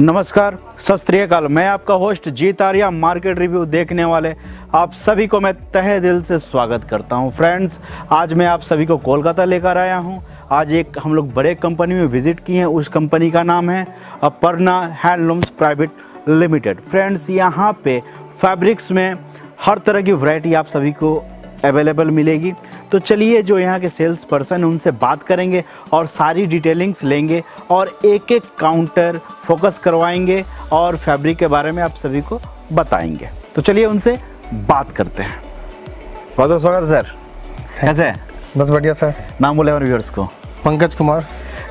नमस्कार, सत श्री अकाल। मैं आपका host Jeet Arya. Market review देखने वाले आप सभी को मैं तहे दिल से स्वागत करता हूं। फ्रेंड्स, आज मैं आप सभी को कोलकाता लेकर आया हूं। आज एक हम लोग बड़े कंपनी में विज़िट किए हैं। उस कंपनी का नाम है Aparna handlooms private limited. Friends, यहां पे फैब्रिक्स में हर तरह की वैरायटी आप सभी को अवेलेबल मिलेगी। तो चलिए जो यहाँ के सेल्स पर्सन उनसे बात करेंगे और सारी डिटेलिंग्स लेंगे और एक एक काउंटर फोकस करवाएंगे और फैब्रिक के बारे में आप सभी को बताएंगे। तो चलिए उनसे बात करते हैं। बहुत बहुत स्वागत सर। कैसे हैं? बस बढ़िया सर। नाम बोले और व्यूअर्स को। पंकज कुमार।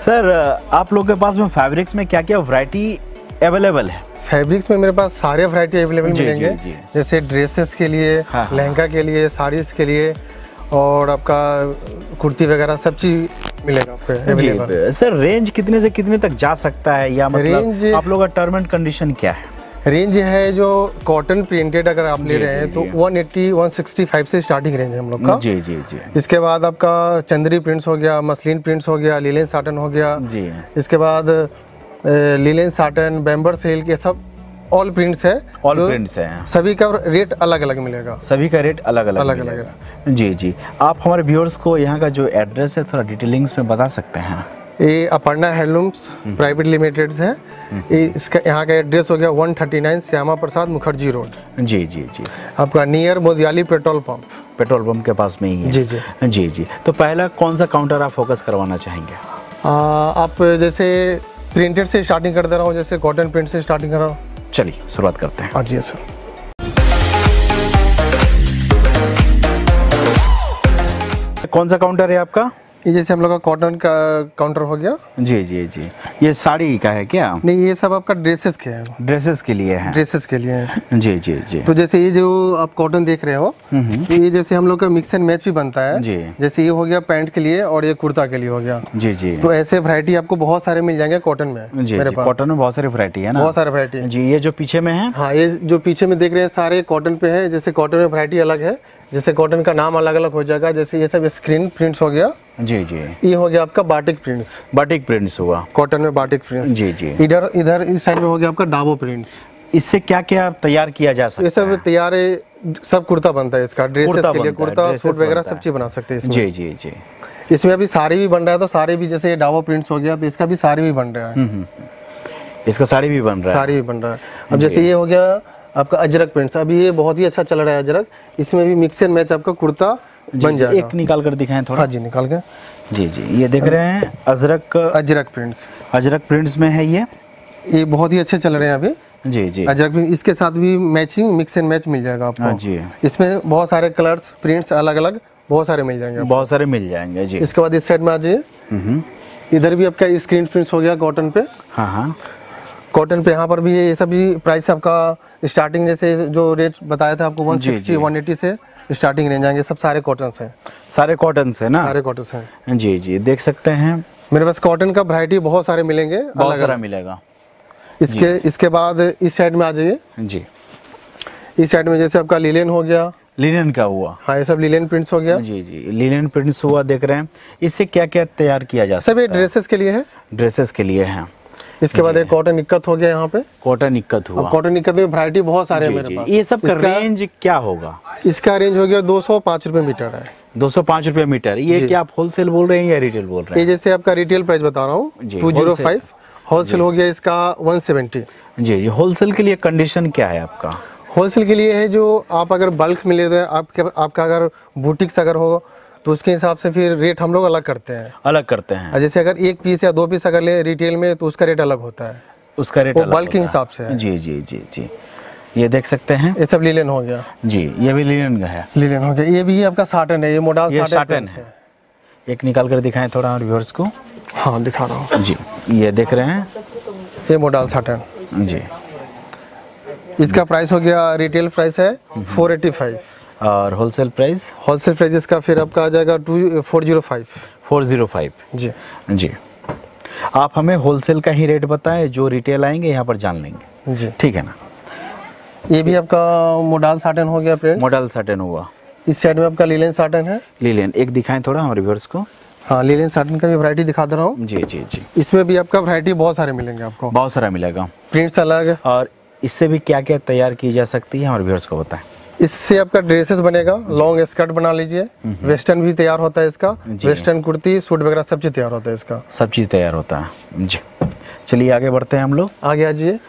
सर, आप लोग के पास में फैब्रिक्स में क्या क्या वैरायटी अवेलेबल है? फैब्रिक्स में मेरे पास सारे वैरायटी अवेलेबल मिलेंगे। जैसे ड्रेसेस के लिए, लहंगा के लिए, साड़ीज़ के लिए और आपका कुर्ती वगैरह सब चीज मिलेगा आपको अवेलेबल। सर, रेंज कितने से कितने तक जा सकता है या मतलब आप लोग का टर्म एंड कंडीशन क्या है? रेंज है जो कॉटन प्रिंटेड अगर आप ले रहे हैं तो 180-165 से स्टार्टिंग रेंज है हम लोग का। जी जी जी। इसके बाद आपका चंदेरी प्रिंट्स हो गया, मसलिन प्रिंट्स हो गया, लिनन साटन हो गया। जी। इसके बाद लिनन साटन, बैम्बर सिल्क, ये सब ऑल प्रिंट्स है। ऑल प्रिंट्स हैं। सभी का रेट अलग अलग मिलेगा। सभी का रेट अलग अलग मिलेगा। जी जी। आप हमारे व्यूअर्स को यहाँ का जो एड्रेस है थोड़ा डिटेलिंग्स में बता सकते हैं? ये अपर्णा हैंडलूम्स प्राइवेट लिमिटेड है। इसका यहाँ का एड्रेस हो गया 139 श्यामा प्रसाद मुखर्जी रोड। जी जी जी। आपका near Mudiali petrol pump. Petrol pump के पास में ही है। जी जी जी जी। तो पहला कौन सा काउंटर आप फोकस करवाना चाहेंगे? आप जैसे प्रिंटेड से स्टार्टिंग कर दे रहा हूँ, जैसे कॉटन प्रिंट से स्टार्टिंग कर रहा हूँ। चलिए शुरुआत करते हैं। हाँ जी सर। कौन सा काउंटर है आपका? ये जैसे हम लोग का कॉटन का काउंटर हो गया। जी जी जी। ये साड़ी का है क्या? नहीं, ये सब आपका ड्रेसेस के हैं। ड्रेसेस के लिए है। ड्रेसेस के लिए है। जी जी जी। तो जैसे ये जो आप कॉटन देख रहे हो तो ये जैसे हम लोग का मिक्स एंड मैच भी बनता है। जी। जैसे ये हो गया पैंट के लिए और ये कुर्ता के लिए हो गया। जी जी। तो ऐसे वैरायटी आपको बहुत सारे मिल जाएंगे कॉटन में। जी, कॉटन में बहुत सारी वैरायटी है ना? बहुत सारे वैरायटी। जी। ये जो पीछे में है, हाँ, ये जो पीछे में देख रहे हैं सारे कॉटन पे है। जैसे कॉटन में वैरायटी अलग है, जैसे कॉटन का नाम अलग अलग हो जाएगा। जैसे ये सब स्क्रीन प्रिंट्स हो गया। जी जी। ये हो गया आपका बाटिक प्रिंट्स। बाटिक प्रिंट्स हुआ कॉटन में, बाटिक प्रिंट्स। जी जी। इधर इस साइड में हो गया आपका डाबो प्रिंट्स। इससे क्या क्या तैयार किया जा सकता है? ये सब तैयार है, सब कुर्ता बनता है। इसका ड्रेसेस के लिए कुर्ता, सूट वगैरह सब चीज बना सकते हैं इसमें। जी जी जी। इसमें अभी साड़ी भी बन रहा है, तो साड़ी भी जैसे डाबो प्रिंट्स हो गया तो इसका भी साड़ी भी बन रहा है। इसका साड़ी भी बन रहा है। साड़ी भी बन रहा है। अब जैसे ये हो गया आपका अजरक प्रिंट्स। अभी ये बहुत ही अच्छा चल रहा है अजरक। इसमें भी मिक्स एंड मैच आपका कुर्ता बन जाएगा। एक निकाल कर दिखाएं थोड़ा। हाँ जी, निकाल के। जी जी। ये देख रहे हैं अजरक प्रिंट्स। अजरक प्रिंट्स में है ये बहुत ही अच्छे चल रहे हैं अभी। जी जी। अजरक इसके साथ भी मैचिंग मिक्स एंड मैच मिल जाएगा आपको। जी। इसमें बहुत सारे कलर्स प्रिंट्स अलग अलग बहुत सारे मिल जाएंगे। बहुत सारे मिल जाएंगे। जी। इसके बाद इस साइड में आ जाइए। इधर भी आपका स्क्रीन प्रिंट्स हो गया कॉटन पे। हाँ हाँ, कॉटन पे। यहाँ पर भी ये सब भी प्राइस आपका स्टार्टिंग जैसे जो रेट बताया था आपको 160-180 से स्टार्टिंग रेंज आएंगे। सब सारे कॉटन्स हैं। सारे कॉटन्स हैं ना? सारे कॉटन्स हैं। जी जी। देख सकते हैं मेरे पास कॉटन का वैरायटी बहुत सारे मिलेंगे। बहुत सारा मिलेगा। इसके बाद इस साइड में आ जाइए। जी। इस साइड में जैसे आपका लिनन हो गया। लिनन का हुआ। हाँ, ये सब लिनन प्रिंट्स हो गया। जी जी, लिनन प्रिंट्स हुआ, देख रहे हैं। इससे क्या क्या तैयार किया जा सकता है? सब ये ड्रेसेस के लिए है, ड्रेसेस के लिए है। इसके बाद एक कॉटन इक्कत हो गया, यहाँ पे कॉटन इक्कत हुआ। कॉटन इक्कत में वैरायटी बहुत सारे हैं मेरे पास। ये सब का रेंज क्या होगा? इसका रेंज हो गया 205 रुपये मीटर है। 205 रुपये मीटर। ये क्या आप होलसेल बोल रहे हैं या रिटेल बोल रहे हैं? जैसे आपका रिटेल प्राइस बता रहा हूँ 205, होलसेल हो गया इसका 170। जी जी, होलसेल के लिए कंडीशन क्या है आपका? होलसेल के लिए है जो आप अगर बल्क में ले रहे हैं, आपका अगर बुटीक्स अगर हो तो उसके हिसाब से फिर रेट हम लोग अलग करते हैं। अलग करते हैं, जैसे अगर एक पीस या दो पीस अगर ले रिटेल में तो उसका रेट अलग होता है, उसका रेट बल्क के हिसाब से है। जी जी जी जी, ये देख सकते हैं, ये सब लिनन हो गया। जी, ये भी लिनन का है, लिनन हो गया। ये भी आपका साटन है, ये मॉडल साटन है। एक निकाल कर दिखाएं थोड़ा हमारे व्यूअर्स को। हाँ, दिखा रहा हूँ जी, ये देख रहे हैं, ये मॉडल साटन। जी, इसका प्राइस हो गया, रिटेल प्राइस है 485 और होलसेल प्राइस, होलसेल प्राइस इसका फिर आपका आ जाएगा 405। जी जी, आप हमें होलसेल का ही रेट बताएं, जो रिटेल आएंगे यहाँ पर जान लेंगे। जी ठीक है ना। ये भी आपका मॉडल साटन हो गया, प्रिंट मॉडल साटन हुआ। इस साइड में आपका लिनन साटन है। लिनन एक दिखाएं थोड़ा हमारे व्यूअर्स को। हाँ, लिनन साटन का भी वैरायटी दिखा दे रहा हूँ। जी जी जी, इसमें भी आपका वैरायटी बहुत सारे मिलेंगे, आपको बहुत सारा मिलेगा, प्रिंट्स अलग। और इससे भी क्या क्या तैयार की जा सकती है हमारे व्यूअर्स को बताएं। इससे आपका ड्रेसेस बनेगा, लॉन्ग स्कर्ट बना लीजिए, वेस्टर्न भी तैयार होता है इसका, वेस्टर्न कुर्ती सूट वगैरह सब चीज़ तैयार होता है इसका, सब चीज़ तैयार होता है। जी, चलिए आगे बढ़ते हैं हम लोग। आगे आ जाइए।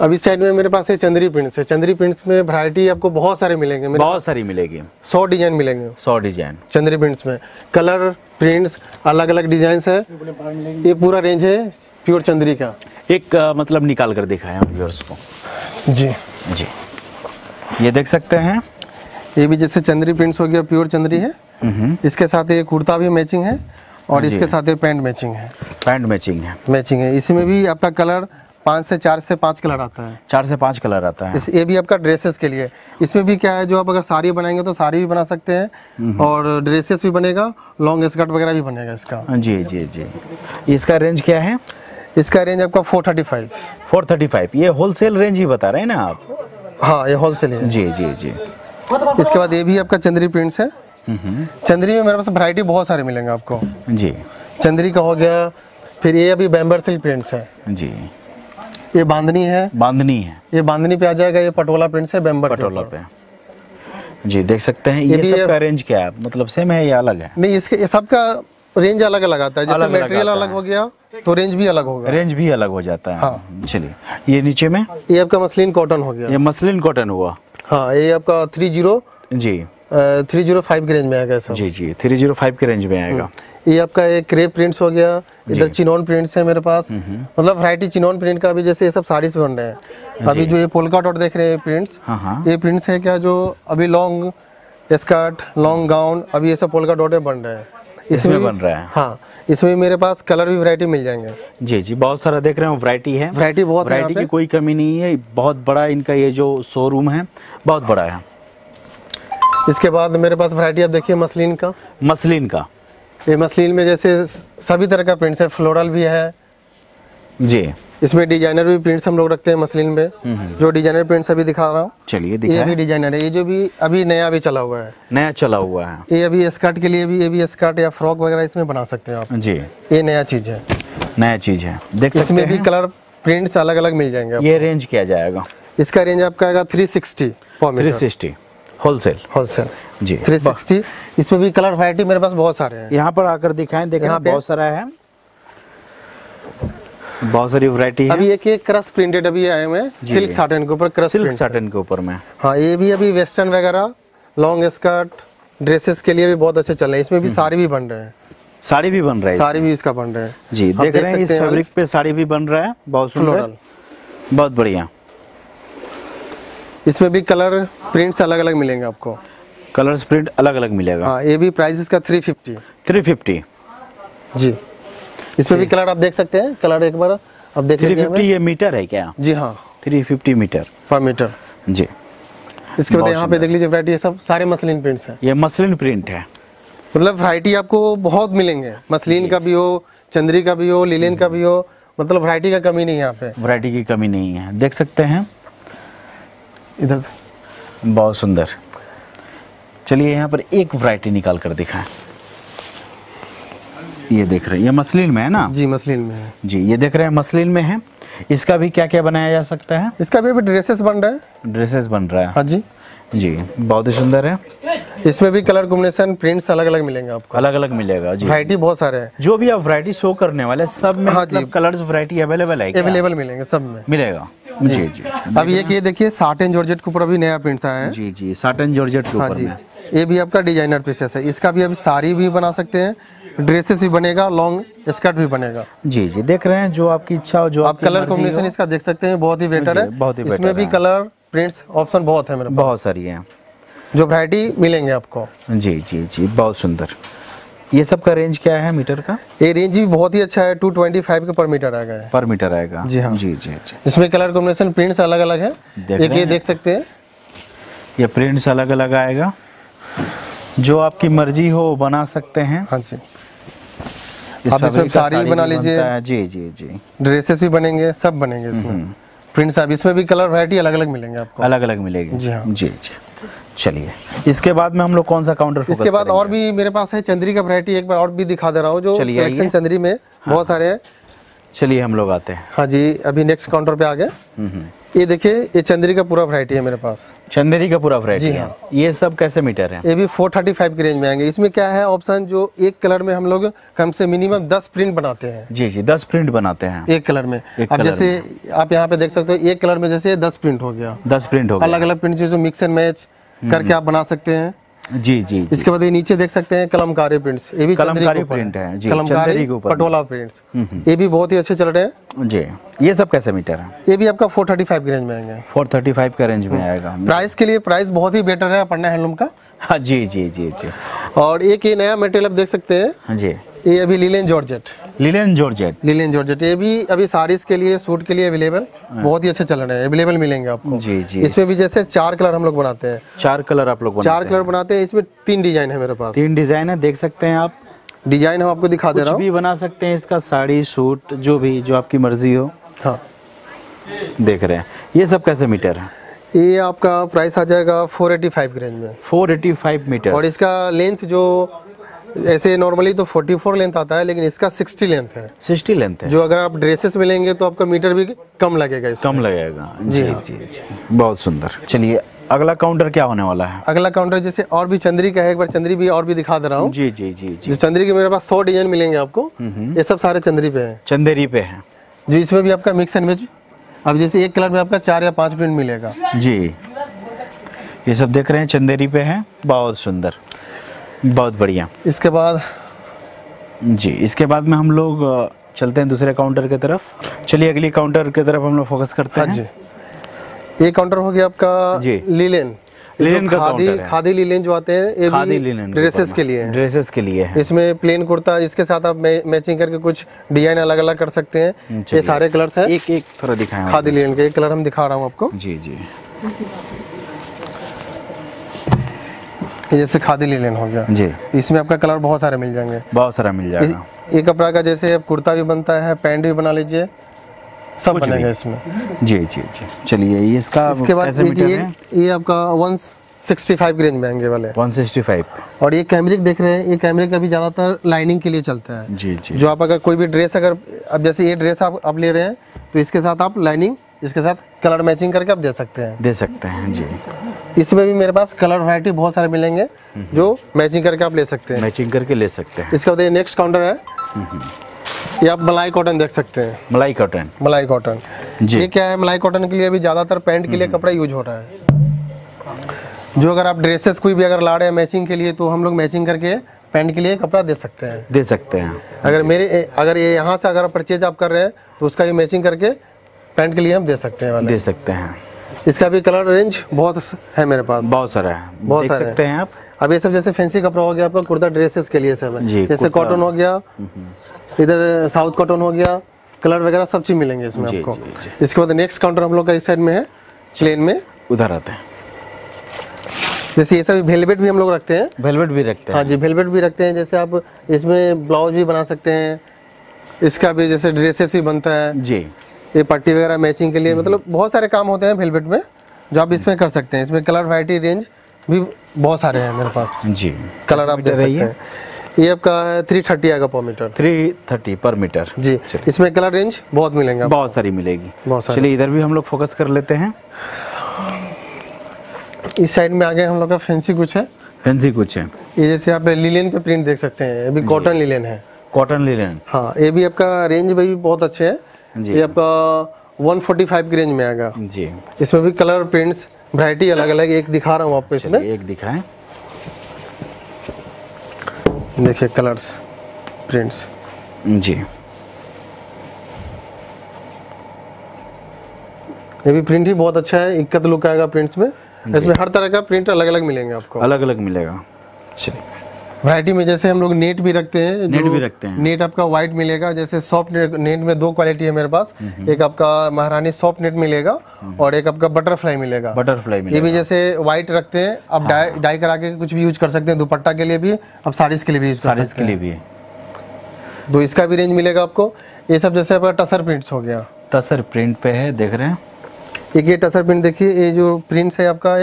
अब इस साइड में मेरे पास है चंद्री प्रिंट्स है। चंद्री प्रिंट्स में वैरायटी आपको बहुत सारे मिलेंगे, बहुत सारी मिलेगी, 100 डिजाइन मिलेंगे, 100 डिजाइन चंद्री प्रिंट्स में। कलर प्रिंट्स अलग अलग डिजाइन है। ये पूरा रेंज है प्योर चंद्री का। एक मतलब निकाल कर दिखाएं हम व्यूअर्स को। जी जी, ये देख सकते हैं, ये भी जैसे चंद्री प्रिंट्स हो गया, प्योर चंद्री है। इसके साथ ये कुर्ता भी मैचिंग है और इसके साथ ये पैंट मैचिंग है, पैंट मैचिंग है, मैचिंग है। इसमें भी आपका कलर 4 से 5 कलर आता है, 4 से 5 कलर आता है। ये भी आपका ड्रेसेस के लिए। इसमें भी क्या है, जो आप अगर साड़ी बनाएंगे तो साड़ी भी बना सकते हैं और ड्रेसेस भी बनेगा, लॉन्ग स्कर्ट वगैरह भी बनेगा इसका। जी जी जी, इसका रेंज क्या है? इसका रेंज आपका 435। 435, ये होलसेल रेंज ही बता रहे हैं ना आप? हाँ, ये होलसेल है। जी जी जी। इसके बाद ये भी आपका चंद्री प्रिंट्स है। चंद्री में मेरे पास वैरायटी बहुत सारे मिलेंगे आपको। जी, चंद्री का हो गया। फिर ये अभी बैम्बर सिल्क प्रिंट्स है। जी, ये बांधनी है, बांधनी है, ये बांधनी पे आ जाएगा। ये पटोला प्रिंट्स है, बैम्बर पटोला पे। जी, देख सकते हैं। ये सबका रेंज क्या है, मतलब सेम है या अलग है? नहीं, इसके सबका रेंज अलग अलग आता है, जैसे मटेरियल अलग हो गया तो रेंज भी अलग होगा, रेंज भी अलग हो जाता है। हाँ। चलिए, ये नीचे में ये आपका मसलिन कॉटन हो गया, ये मसलिन कॉटन हुआ। हाँ, ये आपका 305 के रेंज में आएगा सर। जी जी, 305 के रेंज में आएगा। ये आपका एक क्रेप प्रिंट्स हो गया, इधर चिनॉन प्रिंट्स है मेरे पास, मतलब वैरायटी चिनॉन प्रिंट का भी। जैसे ये सब साड़ीज बन रहे हैं अभी, जो ये पोल्का डॉट देख रहे हैं प्रिंट्स, ये प्रिंट्स है क्या, जो अभी लॉन्ग स्कर्ट लॉन्ग गाउन अभी ये सब पोल्का डॉट में बन रहे हैं, इसमें बन रहा है। हाँ, इसमें मेरे पास कलर भी वैरायटी मिल जाएंगे। जी जी, बहुत सारा देख रहे हैं वैरायटी है, वैरायटी बहुत, वैरायटी की कोई कमी नहीं है। बहुत बड़ा इनका ये जो शोरूम है, बहुत बड़ा है। इसके बाद मेरे पास वैरायटी आप देखिए मसलिन का, मसलिन का। ये मसलिन में जैसे सभी तरह का प्रिंट्स है, फ्लोरल भी है। जी, इसमें डिजाइनर भी प्रिंट्स हम लोग रखते हैं मसलिन में, जो डिजाइनर प्रिंट्स अभी दिखा रहा हूँ। चलिए, ये भी डिजाइनर है, ये जो भी अभी नया भी चला हुआ है, नया चला हुआ है। ये अभी स्कर्ट के लिए भी, ये भी स्कर्ट या फ्रॉक वगैरह इसमें बना सकते हैं आप। जी, ये नया चीज है, नया चीज है, देख सकते हैं। इसमें भी कलर प्रिंट्स अलग अलग मिल जाएंगे। ये रेंज क्या जाएगा? इसका रेंज आपका आएगा 360 होलसेल, होलसेल। जी, 360। इसमें भी कलर वैरायटी मेरे पास बहुत सारे हैं। यहाँ पर आकर दिखाएं, देखें बहुत सारा है, बहुत सारी वैरायटी है। अभी एक क्रश प्रिंटेड अभी आए हुए सिल्क साटन के ऊपर, क्रश सिल्क साटन के ऊपर में। हाँ, ये भी अभी वेस्टर्न वगैरह लॉन्ग स्कर्ट ड्रेसेस के लिए भी बहुत अच्छे चल रहे हैं। इसमें भी साड़ी भी बन रहे हैं, साड़ी भी बन रही है, साड़ी भी इसका बन रहा है। जी, देख रहे हैं इस फैब्रिक पे साड़ी भी बन रहा है, बहुत सुंदर, बहुत बढ़िया। इसमें भी कलर प्रिंट्स अलग अलग मिलेंगे आपको, कलर्स प्रिंट अलग अलग मिलेगा। हाँ, ये भी प्राइस इसका 350। जी, इसमें भी कलर आप देख सकते हैं, कलर एक बार आप देख लेंगे। 350 ये मीटर है क्या? जी हाँ, 350 मीटर पर मीटर। जी, इसके बाद यहाँ पे देख लीजिए वैरायटी, ये सब सारे मसलिन प्रिंट्स हैं, ये मसलिन प्रिंट है, मतलब वैरायटी आपको बहुत मिलेंगे। मसलिन का भी हो, चंद्री का भी हो, लिनन का भी हो, मतलब वैरायटी का कमी नहीं है यहाँ पे, वैरायटी की कमी नहीं है, देख सकते हैं। इधर बहुत सुंदर, चलिए यहाँ पर एक वैरायटी निकाल कर दिखाएं। ये देख रहे हैं, ये मसलिन में है ना जी, मसलिन में है जी, ये देख रहे हैं मसलिन में है। इसका भी क्या क्या बनाया जा सकता है? इसका भी अभी ड्रेसेस बन रहा है, ड्रेसेस बन रहा है। हाँ जी जी, बहुत ही सुंदर है। इसमें भी कलर कॉम्बिनेशन, प्रिंट्स अलग अलग मिलेंगे आपको, अलग अलग मिलेगा जी। वैरायटी बहुत सारे हैं, जो भी आप वैरायटी शो करने वाले सब में हाँ मतलब कलर्स वैरायटी अवेलेबल है, अवेलेबल मिलेंगे, सब में मिलेगा जी जी, जी। अब ये देखिए साटन जॉर्जेट के ऊपर अभी नया प्रिंट्स आया है जी जी, साटन जॉर्जेट के ऊपर में। ये भी आपका डिजाइनर पीसेस है, इसका भी अभी साड़ी भी बना सकते हैं, ड्रेसेस भी बनेगा, लॉन्ग स्कर्ट भी बनेगा जी जी। देख रहे हैं जो आपकी इच्छा हो, जो आप कलर कॉम्बिनेशन इसका देख सकते हैं, बहुत ही बेटर है, बहुत ही। इसमें भी कलर प्रिंट्स ऑप्शन बहुत है मेरे पास, बहुत सारी हैं जो वैरायटी मिलेंगे आपको जी जी जी, बहुत सुंदर। ये सब का रेंज क्या है मीटर का? ये रेंज भी बहुत ही अच्छा है, 225 के पर मीटर आएगा, पर मीटर आएगा जी हाँ जी जी जी। इसमें कलर कॉम्बिनेशन प्रिंट्स अलग अलग है, एक ये देख सकते हैं, ये प्रिंट्स अलग अलग आएगा, जो आपकी मर्जी हो बना सकते हैं। हाँ जी, आप इसमें साड़ी बना लीजिए जी जी जी, ड्रेसेस भी बनेंगे, सब बनेंगे इसमें, प्रिंट्स आप इसमें भी कलर वैरायटी अलग अलग मिलेंगे आपको, अलग अलग मिलेगी जी हाँ जी जी। चलिए इसके बाद में हम लोग कौन सा काउंटर फोकस? इसके बाद और भी मेरे पास है चंद्री का वैरायटी, एक बार और भी दिखा दे रहा हूँ, जो कलेक्शन चंद्री में हाँ। बहुत सारे हैं, चलिए हम लोग आते हैं। हाँ जी, अभी नेक्स्ट काउंटर पे आ गए। ये देखिए, ये चंदेरी का पूरा वैरायटी है मेरे पास, चंदेरी का पूरा वैरायटी है। ये सब कैसे मीटर है? ये भी 435 की रेंज में आएंगे। इसमें क्या है ऑप्शन, जो एक कलर में हम लोग कम से मिनिमम 10 प्रिंट बनाते हैं जी जी, 10 प्रिंट बनाते हैं एक कलर में। अब जैसे आप यहाँ पे देख सकते हो, एक कलर में जैसे 10 प्रिंट हो गया, 10 प्रिंट हो गया, अलग अलग प्रिंट जो मिक्स एंड मैच करके आप बना सकते हैं जी जी। इसके बाद ये नीचे देख सकते हैं कलमकारी प्रिंट्स, ये भी कलमकारी प्रिंट है जी, कलमकारी पटोला प्रिंट्स, ये भी बहुत ही अच्छे चल रहे हैं जी। ये सब कैसे मीटर है? ये भी आपका 435 के रेंज में आएंगे, 435 के रेंज में आएगा। प्राइस के लिए प्राइस बहुत ही बेटर है अपना हैंडलूम का। हाँ जी जी जी जी। और एक ये नया मटेरियल आप देख सकते हैं जी, ये अभी linen georgette, linen georgette, linen georgette, ये भी अभी साड़ीज के लिए, सूट के लिए अवेलेबल, बहुत ही अच्छे चल रहे हैं, अवेलेबल मिलेंगे आपको जी जी। इसमें भी जैसे चार कलर हम लोग बनाते हैं, चार कलर आप लोग चार कलर बनाते हैं, इसमें 3 डिजाइन है मेरे पास, 3 डिजाइन है, देख सकते हैं आप। डिजाइन हम आपको दिखा दे रहा हूँ, भी बना सकते हैं इसका, साड़ी सूट जो भी, जो आपकी मर्जी हो। हाँ, देख रहे हैं। ये सब कैसे मीटर है? ये आपका प्राइस आ जाएगा 485 के रेंज में, 485 मीटर। और इसका लेंथ जो ऐसे नॉर्मली तो 44 लेंथ आता है, लेकिन इसका 60 लेंथ है, 60 लेंथ है। जो अगर आप ड्रेसेस में लेंगे तो आपका मीटर भी कम लगेगा, कम लगेगा जी जी जी, बहुत सुंदर। चलिए अगला काउंटर क्या होने वाला है? अगला काउंटर जैसे और भी चंद्री का है, एक बार चंद्री भी और भी दिखा दे रहा हूँ जी जी जी जी। चंद्री के मेरे पास 100 डिजाइन मिलेंगे आपको, ये सब सारे चंद्री पे है, चंदेरी पे है जी। इसमें भी आपका मिक्स एंड मैच, अब जैसे एक कलर में आपका 4 या 5 प्रिंट मिलेगा जी। ये सब देख रहे हैं चंदेरी पे है, बहुत सुंदर, बहुत बढ़िया। इसके बाद जी, इसके बाद में हम लोग चलते हैं दूसरे काउंटर की तरफ। चलिए अगली काउंटर की तरफ हम लोग फोकस करते हैं जी। ये काउंटर हो गया आपका लिलेन, लिलेन का खादी, खादी लिलेन जो आते हैं, ये खादी लिलेन ड्रेसेस के लिए, ड्रेसेस के लिए है। इसमें प्लेन कुर्ता, इसके साथ आप मैचिंग करके कुछ डिजाइन अलग अलग कर सकते हैं। ये सारे कलर्स हैं, एक एक थोड़ा दिखाएं। खादी लिलेन का एक कलर हम दिखा रहा हूँ आपको जी जी। जैसे खादी लिलेन हो गया जी, इसमें आपका कलर बहुत सारे मिल जाएंगे, बहुत सारा मिल जाएगा। ये कपड़ा का जैसे कुर्ता भी बनता है, पैंट भी बना लीजिए, सब बनेगा इसमें जी जी जी। चलिए ये इसका, इसके बाद ये आपका 165 के रेंज में आएंगे वाले, 165। और ये कैमरिक देख रहे हैं, ये कैमरिक अभी ज़्यादातर लाइनिंग के लिए चलता है जी जी। जो आप अगर कोई भी ड्रेस, अगर अब जैसे ये ड्रेस आप ले रहे हैं तो इसके साथ आप लाइनिंग, इसके साथ कलर मैचिंग करके आप दे सकते हैं, दे सकते हैं जी। इसमें भी मेरे पास कलर वैरायटी बहुत सारे मिलेंगे, जो मैचिंग करके आप ले सकते हैं, मैचिंग करके ले सकते हैं। इसका बताइए नेक्स्ट काउंटर है, ये आप मलाई कॉटन देख सकते हैं, मलाई कॉटन, मलाई कॉटन जी। ये क्या है, मलाई कॉटन के लिए अभी ज़्यादातर पैंट के लिए कपड़ा यूज हो रहा है। जो अगर आप ड्रेसेस कोई भी अगर ला रहे हैं मैचिंग के लिए, तो हम लोग मैचिंग करके पैंट के लिए कपड़ा दे सकते हैं, दे सकते हैं। अगर मेरे, अगर ये यहाँ से अगर परचेज आप कर रहे हैं तो उसका भी मैचिंग करके पैंट के लिए हम दे सकते हैं, दे सकते हैं। इसका भी कलर रेंज बहुत है मेरे पास, बहुत सारा है, बहुत सारे सकते हैं आप। अब ये सब जैसे फैंसी कपड़ा हो गया आपका, कुर्ता ड्रेसेस के लिए सब है, जैसे कॉटन हो गया, इधर साउथ कॉटन हो गया, कलर वगैरह सब चीज मिलेंगे इसमें आपको। इसके बाद नेक्स्ट काउंटर हम लोग का इस साइड में है, प्लेन में उधर आते हैं। जैसे ये सब वेलवेट भी हम लोग रखते हैं, वेलवेट भी रखते हैं हाँ जी, वेलवेट भी रखते हैं। जैसे आप इसमें ब्लाउज भी बना सकते हैं, इसका भी जैसे ड्रेसेस भी बनता है जी। ये पट्टी वगैरह मैचिंग के लिए, मतलब बहुत सारे काम होते हैं वेलवेट में, जो आप इसमें कर सकते हैं। इसमें कलर वैरायटी रेंज भी बहुत सारे हैं मेरे पास जी। कलर आप देख सकते हैं। ये आपका 330 आएगा पर मीटर, 330 पर मीटर जी। इसमें कलर रेंज बहुत मिलेंगे, बहुत सारी मिलेगी, बहुत सारी। चलिए इधर भी हम लोग फोकस कर लेते हैं। इस साइड में आगे हम लोग का फैंसी कुछ है, फैंसी कुछ है। ये जैसे आप लिलेन पे प्रिंट देख सकते हैं, ये भी कॉटन लिलेन है, कॉटन लिलेन। हाँ, ये भी आपका रेंज भी बहुत अच्छे है जी। ये आपका 145 की रेंज में आएगा जी। इसमें भी कलर प्रिंट्स वैरायटी अलग अलग, एक दिखा रहा हूँ आपको, इसमें एक दिखाएं। देखिए कलर्स प्रिंट्स जी। ये भी प्रिंट ही बहुत अच्छा है, इक्कत लुक आएगा प्रिंट्स में। इसमें हर तरह का प्रिंट अलग अलग मिलेंगे आपको, अलग अलग मिलेगा। वैरायटी में जैसे हम लोग नेट भी रखते हैं, नेट भी रखते हैं। नेट आपका व्हाइट मिलेगा, जैसे सॉफ्ट नेट। नेट में दो क्वालिटी है मेरे पास, एक आपका महारानी सॉफ्ट नेट मिलेगा और एक आपका बटरफ्लाई मिलेगा। बटरफ्लाई मिलेगा, ये भी जैसे व्हाइट रखते हैं आप। डाई करा के कुछ भी यूज कर सकते हैं, दुपट्टा के लिए भी, आप साड़ीज के लिए भी यूज कर सकते हैं। तो इसका भी रेंज मिलेगा आपको। ये सब जैसे आपका टसर प्रिंट्स हो गया, टसर प्रिंट पे है, देख रहे हैं। एक ये टसर प्रिंट देखिए, ये जो प्रिंट्स है आपका,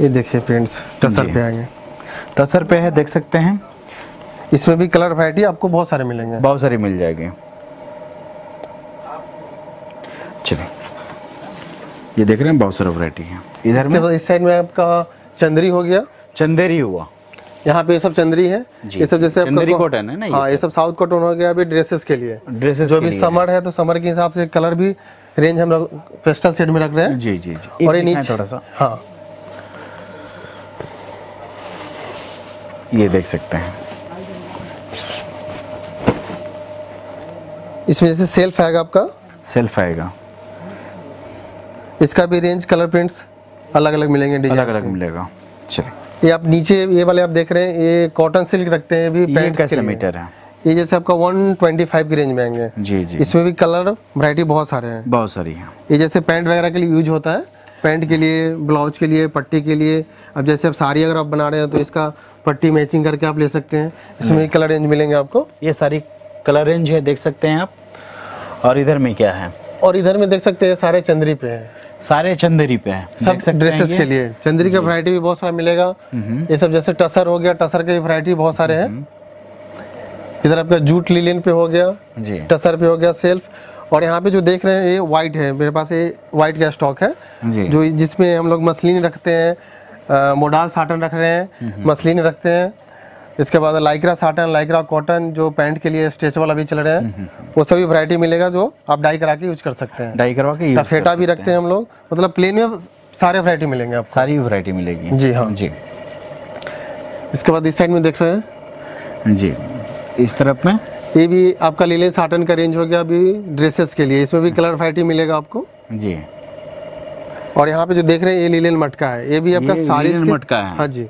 ये देखिए प्रिंट्स टसर पे आएंगे, टसर पे है, देख सकते हैं। इसमें भी कलर वैरायटी आपको बहुत सारे मिलेंगे, बहुत सारे मिल जाएंगे। चलिए ये देख रहे हैं, बहुत सारे वैरायटी है। इधर में इस साइड में आपका चंदेरी हो गया, चंदेरी हुआ यहाँ पे। ये सब चंदेरी है, ये सब जैसे चंदेरी कॉटन है ना। हाँ, ये सब साउथ कॉटन हो गया। अभी ड्रेसेस के लिए, ड्रेसेस जो भी समर है तो समर के हिसाब से कलर भी रेंज हम लोग पेस्टल शेड में रख रहे हैं जी जी जी। और ये नीचे थोड़ा सा, हाँ ये देख सकते हैं। इसमें जैसे सेल्फ आएगा आपका, सेल्फ आएगा। इसका भी रेंज कलर प्रिंट्स अलग अलग मिलेंगे, डिजाइन अलग अलग मिलेगा। चलिए ये आप नीचे ये वाले आप देख रहे हैं, ये कॉटन सिल्क रखते हैं। भी पैंट कैसे मीटर है, ये जैसे आपका 125 की रेंज में आएंगे जी जी। इसमें भी कलर वैरायटी बहुत सारे हैं, बहुत सारी है। ये जैसे पैंट वगैरह के लिए यूज होता है, पैंट के लिए, ब्लाउज के लिए, पट्टी के लिए। अब जैसे आप साड़ी अगर आप बना रहे हैं तो इसका पट्टी मैचिंग करके आप ले सकते हैं। इसमें कलर रेंज मिलेंगे आपको, ये सारी कलर रेंज है, देख सकते हैं आप। और इधर में क्या है, और इधर में देख सकते हैं सारे चंदेरी पे है, सारे चंदेरी पे है, सब ड्रेसेस के लिए। चंदेरी का वैरायटी भी बहुत सारा मिलेगा। ये सब जैसे टसर हो गया, टसर के वैरायटी बहुत सारे हैं। इधर आपका जूट लिलिन पे हो गया, टसर पे हो गया, सेल्फ। और यहाँ पे जो देख रहे हैं ये वाइट है, मेरे पास ये वाइट का स्टॉक है, जो जिसमें हम लोग मसलिन रखते हैं, मोडाल साटन रख रहे हैं, मसलिन रखते हैं। इसके बाद लाइक्रा साटन, लाइक्रा कॉटन, जो पैंट के लिए स्ट्रेचेबल अभी चल रहे हैं, वो सभी वैरायटी मिलेगा, जो आप डाई करा के यूज कर सकते हैं, डाई करवा के। फेटा भी रखते हैं हम लोग, मतलब प्लेन में सारे वैरायटी मिलेंगे आप, सारी वैरायटी मिलेगी जी हाँ जी। इसके बाद इस साइड में देख रहे हैं जी, इस तरफ में ये भी आपका लिलेन साटन का रेंज हो गया, अभी ड्रेसेस के लिए। इसमें भी कलर वैरायटी मिलेगा आपको जी। और यहाँ पे जो देख रहे हैं ये लिलेन मटका है, ये भी आपका साड़ीज मटका है। हाँ जी,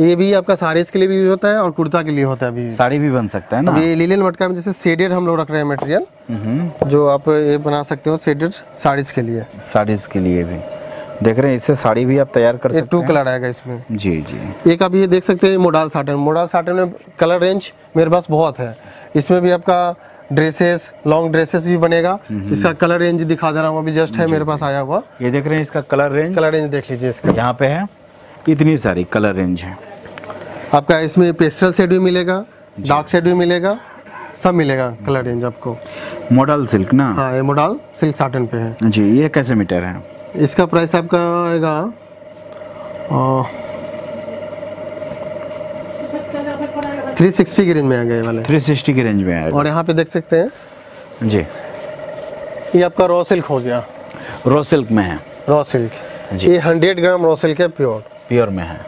ये भी आपका साड़ीज के लिए भी यूज होता है और कुर्ता के लिए होता है, भी साड़ी भी बन सकता है ना। ये लिलेन मटका में जैसे शेडेड हम लोग रख रहे हैं मटेरियल, जो आप ये बना सकते हो शेडेड साड़ीज के लिए, साड़ीज के लिए भी देख रहे हैं। इससे साड़ी भी आप तैयार कर सकते हैं। 2 कलर आएगा इसमें जी जी। एक आप ये देख सकते हैं मोडाल साटन, मोडाल साटन में कलर रेंज मेरे पास बहुत है। इसमें भी आपका ड्रेसेस, लॉन्ग ड्रेसेस भी बनेगा। इसका कलर रेंज दिखा दे रहा हूँ, अभी जस्ट है मेरे पास आया हुआ। ये देख रहे हैं इसका कलर रेंज, कलर रेंज देख लीजिए इसका, यहाँ पे है। इतनी सारी कलर रेंज है आपका। इसमें पेस्टल शेड भी मिलेगा, डार्क शेड भी मिलेगा, सब मिलेगा कलर रेंज आपको। मोडाल सिल्क ना, हाँ ये मोडाल सिल्क साटन पे है जी। ये कैसे मीटर है, इसका प्राइस आपका आएगा 360 की रेंज में आ गए वाले, 360 की रेंज में आएगा। और यहाँ पे देख सकते हैं जी, ये आपका रॉ सिल्क हो गया, रॉ सिल्क में है, रॉ सिल्क जी। ये 100 ग्राम रॉ सिल्क है, प्योर, प्योर में है।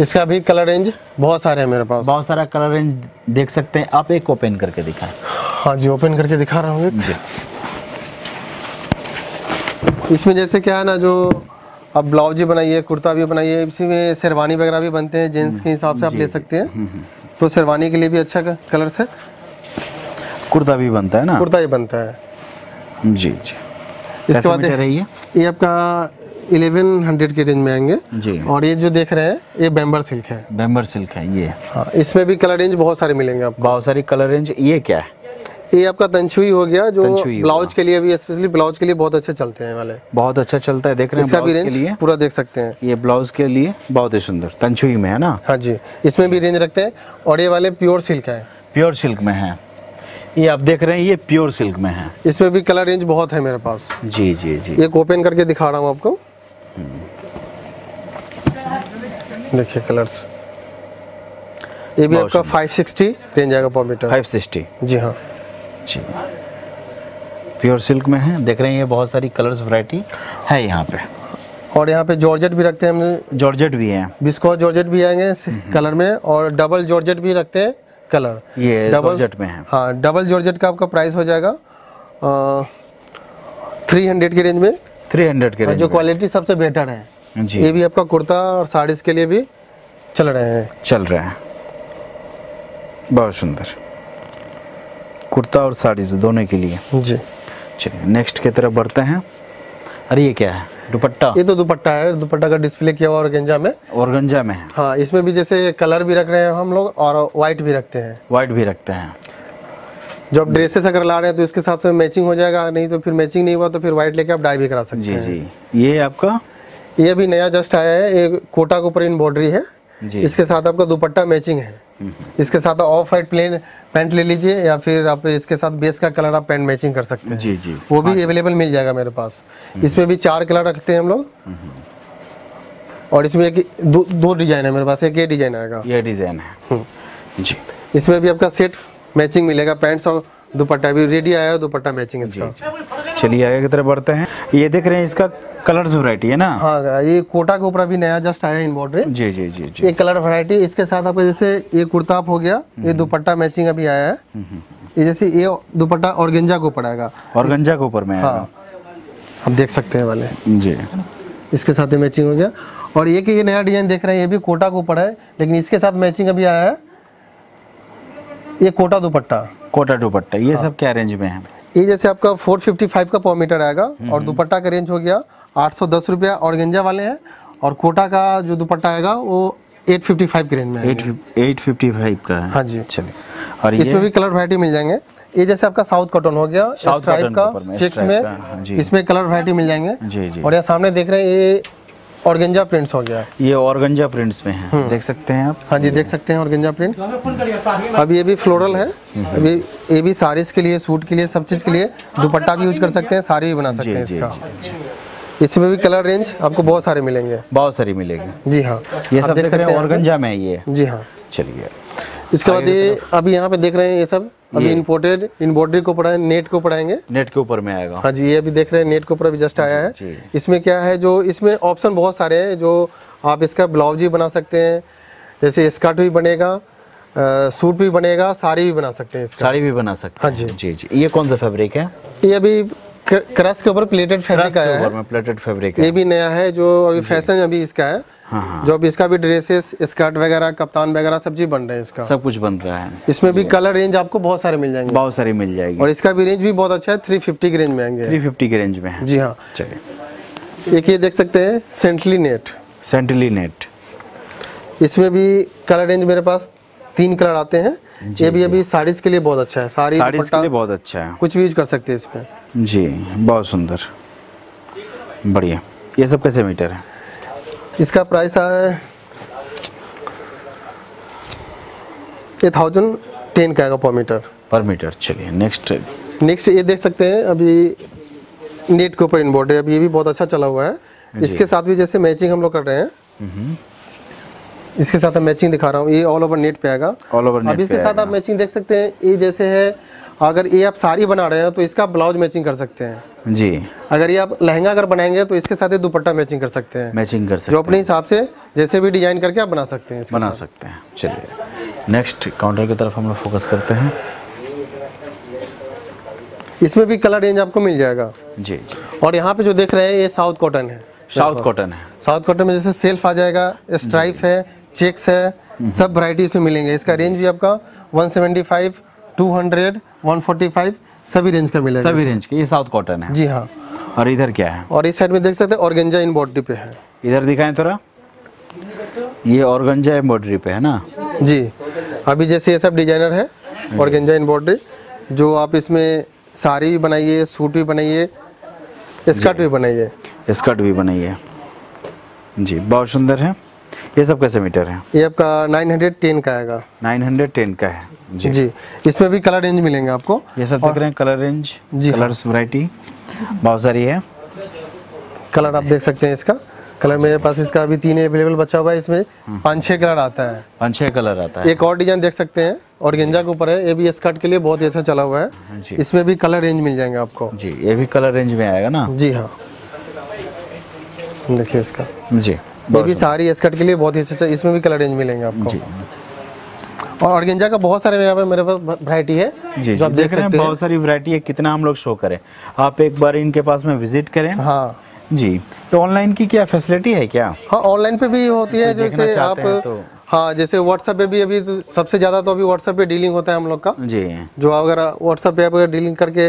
इसका भी कलर रेंज बहुत सारे हैं मेरे पास, बहुत सारा कलर रेंज देख सकते हैं आप। एक ओपन करके दिखाएं। हाँ जी, ओपन करके दिखा रहा हूँ जी। इसमें जैसे क्या है ना, जो आप ब्लाउज भी बनाइए, कुर्ता भी बनाइए, इसी में शेरवानी वगैरह भी बनते हैं, जेंट्स के हिसाब से आप ले सकते हैं। तो शेरवानी के लिए भी अच्छा कलर से कुर्ता भी बनता है ना, कुर्ता ही बनता है जी जी। इसके बाद ये आपका 1100 के रेंज में आएंगे जी। और ये जो देख रहे हैं ये बेम्बर सिल्क है, बेम्बर सिल्क है ये। हाँ, इसमें भी कलर रेंज बहुत सारे मिलेंगे आपको, बहुत सारी कलर रेंज। ये क्या है, ये आपका तंचुई हो गया जो ब्लाउज के लिए भी, स्पेशली ब्लाउज के लिए बहुत अच्छा चलते हैं वाले, बहुत अच्छा चलता है। देख रहे हैं इसका भी रेंज पूरा देख सकते हैं, ये ब्लाउज के लिए बहुत ही सुंदर तंचुई में है ना। हाँ जी, इसमें भी रेंज रखते हैं। और ये वाले प्योर सिल्क है, प्योर सिल्क में है, ये आप देख रहे हैं, ये प्योर सिल्क में है। इसमें भी कलर रेंज बहुत है मेरे पास। जी जी जी, एक ओपन करके दिखा रहा हूँ आपको, देखिए कलर्स। ये भी आपका 560 रेंज आएगा पर मीटर, 560। जी हाँ जी, प्योर सिल्क में है। देख रहे हैं ये बहुत सारी कलर्स वैरायटी है यहाँ पे। और यहाँ पे जॉर्जेट भी रखते हैं हमने, जॉर्जेट भी है, बिस्कॉट जॉर्जेट भी आएंगे कलर में, और डबल जॉर्जेट भी रखते हैं कलर, ये डबल जॉर्जेट में है। हाँ, डबल जॉर्जेट का आपका प्राइस हो जाएगा 300 की रेंज में, 300 के रेंज, जो क्वालिटी सबसे बेटर है जी। ये भी आपका कुर्ता और साड़ीज के लिए भी चल रहे हैं, चल रहे हैं, बहुत सुंदर, कुर्ता और साड़ीज दोनों के लिए जी। चलिए नेक्स्ट की तरफ बढ़ते हैं। अरे ये क्या है, दुपट्टा, ये तो दुपट्टा है, दुपट्टा का डिस्प्ले किया हुआ ऑर्गेंजा में, ऑर्गेंजा में है। हाँ, इसमें भी जैसे कलर भी रख रहे हैं हम लोग, और वाइट भी रखते हैं, वाइट भी रखते हैं। जो आप ड्रेसेस अगर ला रहे हैं तो इसके हिसाब से मैचिंग हो जाएगा, नहीं तो फिर मैचिंग नहीं हुआ तो फिर वाइट लेके आप डाई भी करा सकते हैं। जी जी, ये आपका ये भी नया जस्ट आया है, एक कोटा के ऊपर एम्ब्रॉयडरी है जी। इसके साथ आपका दुपट्टा मैचिंग है, इसके साथ ऑफ वाइट प्लेन पैंट ले लीजिए, या फिर आप इसके साथ बेस का कलर आप पैंट मैचिंग कर सकते हैं जी जी, वो भी अवेलेबल मिल जाएगा मेरे पास। इसमें भी 4 कलर रखते हैं हम लोग, और इसमें एक दो डिजाइन है मेरे पास, एक ये डिजाइन आएगा, ये डिजाइन है जी। इसमें भी आपका सेट मैचिंग मिलेगा, पैंट्स और दुपट्टा भी रेडी आया है, दुपट्टा मैचिंग इसका। चलिए आगे की तरफ बढ़ते हैं। ये देख रहे हैं इसका कलर्स वैरायटी है ना। हाँ, ये कोटा के ऊपर भी नया जस्ट आया एम्ब्रॉयडरी। जी जी जी जी, ये कलर वैरायटी। इसके साथ आपको जैसे ये कुर्ता हो गया, ये दुपट्टा मैचिंग अभी आया है, ये जैसे ये दुपट्टा ऑर्गेंजा के ऊपर आएगा, ऑर्गेंजा के ऊपर में आएगा। हाँ, आप देख सकते हैं वाले जी, इसके साथ ये मैचिंग हो गया। और ये कि ये नया डिजाइन देख रहे हैं, ये भी कोटा के ऊपर है, लेकिन इसके साथ मैचिंग अभी आया है ये कोटा दुपट्टा, कोटा दुपट्टा। ये सब क्या रेंज में है? ये जैसे आपका 455 का पर मीटर आएगा, और दुपट्टा का रेंज हो गया 810 रुपया ऑर्गेंजा वाले हैं, और कोटा का जो दुपट्टा आएगा वो 855 के रेंज में है, 855 का है। हाँ जी, चलिए। और इसमें भी कलर वैरायटी मिल जाएंगे। ये जैसे आपका साउथ कॉटन हो गया, साउथ टाइप का चेक्स में, इसमें कलर वैरायटी मिल जाएंगे। और यहाँ सामने देख रहे हैं ये ऑर्गेंजा प्रिंट्स हो गया, ये ऑर्गेंजा प्रिंट्स में है, देख सकते हैं आप। हाँ जी, देख सकते हैं ऑर्गेंजा प्रिंट्स। अब ये भी फ्लोरल है, अभी ये भी साड़ीज के लिए, सूट के लिए, सब चीज के लिए दुपट्टा भी यूज कर सकते हैं, साड़ी भी बना सकते हैं इसका। इसमें भी कलर रेंज आपको बहुत सारे मिलेंगे, बहुत सारी मिलेगी। जी हाँ, ये सब देख रहे हैं ऑर्गेंजा में ये। जी हाँ, चलिए इसके बाद ये अभी यहाँ पे देख रहे हैं, ये सब अभी इंपोर्टेड इनबॉर्डरी को पड़ा है, नेट को पढ़ाएंगे, नेट के ऊपर में आएगा। हाँ जी, ये अभी देख रहे हैं नेट के ऊपर अभी जस्ट आया है। इसमें क्या है, जो इसमें ऑप्शन बहुत सारे हैं, जो आप इसका ब्लाउज भी बना सकते हैं, जैसे स्कर्ट भी बनेगा, सूट भी बनेगा, साड़ी भी बना सकते हैं, साड़ी भी बना सकते हैं। हाँ जी जी जी, ये कौन सा फैब्रिक है? ये अभी क्रश के ऊपर प्लेटेड फैब्रिक आया है, प्लेटेड फैब्रिक है, ये भी नया है, जो अभी फैशन अभी इसका है। हाँ, जो अभी इसका भी ड्रेसेस, स्कर्ट वगैरह, कप्तान वगैरह सब चीज बन रहे हैं, इसका सब कुछ बन रहा है। इसमें भी कलर रेंज आपको बहुत सारे मिल जाएंगे, बहुत सारे मिल जाएगी। और इसका भी रेंज भी बहुत अच्छा है, 350 के रेंज में आएंगे, 350 के रेंज में। जी हाँ, चलिए। एक ये देख सकते हैं सेंटली नेट, सेंटली नेट, इसमें भी कलर रेंज मेरे पास 3 कलर आते हैं। ये भी अभी साड़ीज के लिए बहुत अच्छा है, साड़ीज के लिए बहुत अच्छा है, कुछ भी यूज कर सकते हैं इसमें जी, बहुत सुंदर, बढ़िया। ये सब कैसे मीटर है? इसका प्राइस है 1010 का पर मीटर, पर मीटर। चलिए नेक्स्ट ये देख सकते हैं, अभी नेट के ऊपर इनबॉर्डर, अभी ये भी बहुत अच्छा चला हुआ है। इसके साथ भी जैसे मैचिंग हम लोग कर रहे हैं, इसके साथ मैचिंग दिखा रहा हूँ, ये ऑल ओवर नेट पे आएगा, ऑल ओवर नेट। अब इसके साथ आप मैचिंग देख सकते हैं, ये जैसे है, अगर ये आप साड़ी बना रहे हैं तो इसका ब्लाउज मैचिंग कर सकते हैं जी। अगर ये आप लहंगा अगर बनाएंगे तो इसके साथ ये दुपट्टा मैचिंग कर सकते हैं, मैचिंग कर सकते हैं, जो अपने हिसाब से जैसे भी डिजाइन करके आप बना सकते हैं, बना सकते हैं। चलिए नेक्स्ट काउंटर की तरफ हम लोग फोकस करते हैं। इसमें भी कलर रेंज आपको मिल जाएगा जी। और यहाँ पे जो देख रहे हैं ये साउथ कॉटन है, साउथ कॉटन है। साउथ कॉटन में जैसे सेल्फ आ जाएगा, स्ट्राइप है, चेक्स है, सब वैरायटी से मिलेंगे। इसका रेंज भी आपका 175, 200, 145 सभी रेंज का मिलेगा, सभी रेंज के। ये साउथ कॉटन है जी हाँ। और इधर क्या है? और इस साइड में देख सकते हैं ऑर्गेंजा एम्ब्रॉयडरी पे है, इधर दिखाएं थोड़ा, ये ऑर्गेंजा एम्ब्रॉयडरी पे है ना जी। अभी जैसे ये सब डिजाइनर है ऑर्गेंजा एम्ब्रॉयडरी, जो आप इसमें साड़ी भी बनाइए, सूट भी बनाइए, स्कर्ट भी बनाइए, स्कर्ट भी बनाइए जी। बहुत सुंदर है। ये सब कैसे मीटर है? ये आपका 910 का आएगा, 910 का है जी जी। इसमें भी कलर रेंज मिलेंगे आपको, ये सब देख रहे हैं कलर रेंज जी, कलर्स वैरायटी बहुत सारी है। कलर आप देख सकते हैं, इसका कलर मेरे पास इसका अभी 3 अवेलेबल बचा हुआ है। इसमें 5-6 कलर आता है, 5-6 कलर आता है। एक और डिजाइन देख सकते हैं और ऑर्गेंजा के ऊपर है, ये भी स्कर्ट के लिए बहुत अच्छा चला हुआ है जी। इसमें भी कलर रेंज मिल जाएंगे आपको जी, ये भी कलर रेंज में आएगा ना जी हाँ। देखिए इसका जी, ये भी सारी स्कर्ट के लिए बहुत ही अच्छा, इसमें भी कलर रेंज मिलेंगे आपको जी। और ऑर्गेंजा का बहुत सारे यहाँ पे मेरे पास वैरायटी है जी, जो आप देख सकते हैं। बहुत सारी वैरायटी है, कितना हम लोग शो करें। आप एक बार इनके पास में विजिट करें हाँ जी। तो ऑनलाइन की क्या फैसिलिटी है क्या? हाँ ऑनलाइन पे भी होती है, जैसे आप तो। हाँ जैसे व्हाट्सएप पे भी अभी सबसे ज़्यादा तो अभी व्हाट्सएप पे डीलिंग होता है हम लोग का जी। जो अगर व्हाट्सएप पे आप अगर डीलिंग करके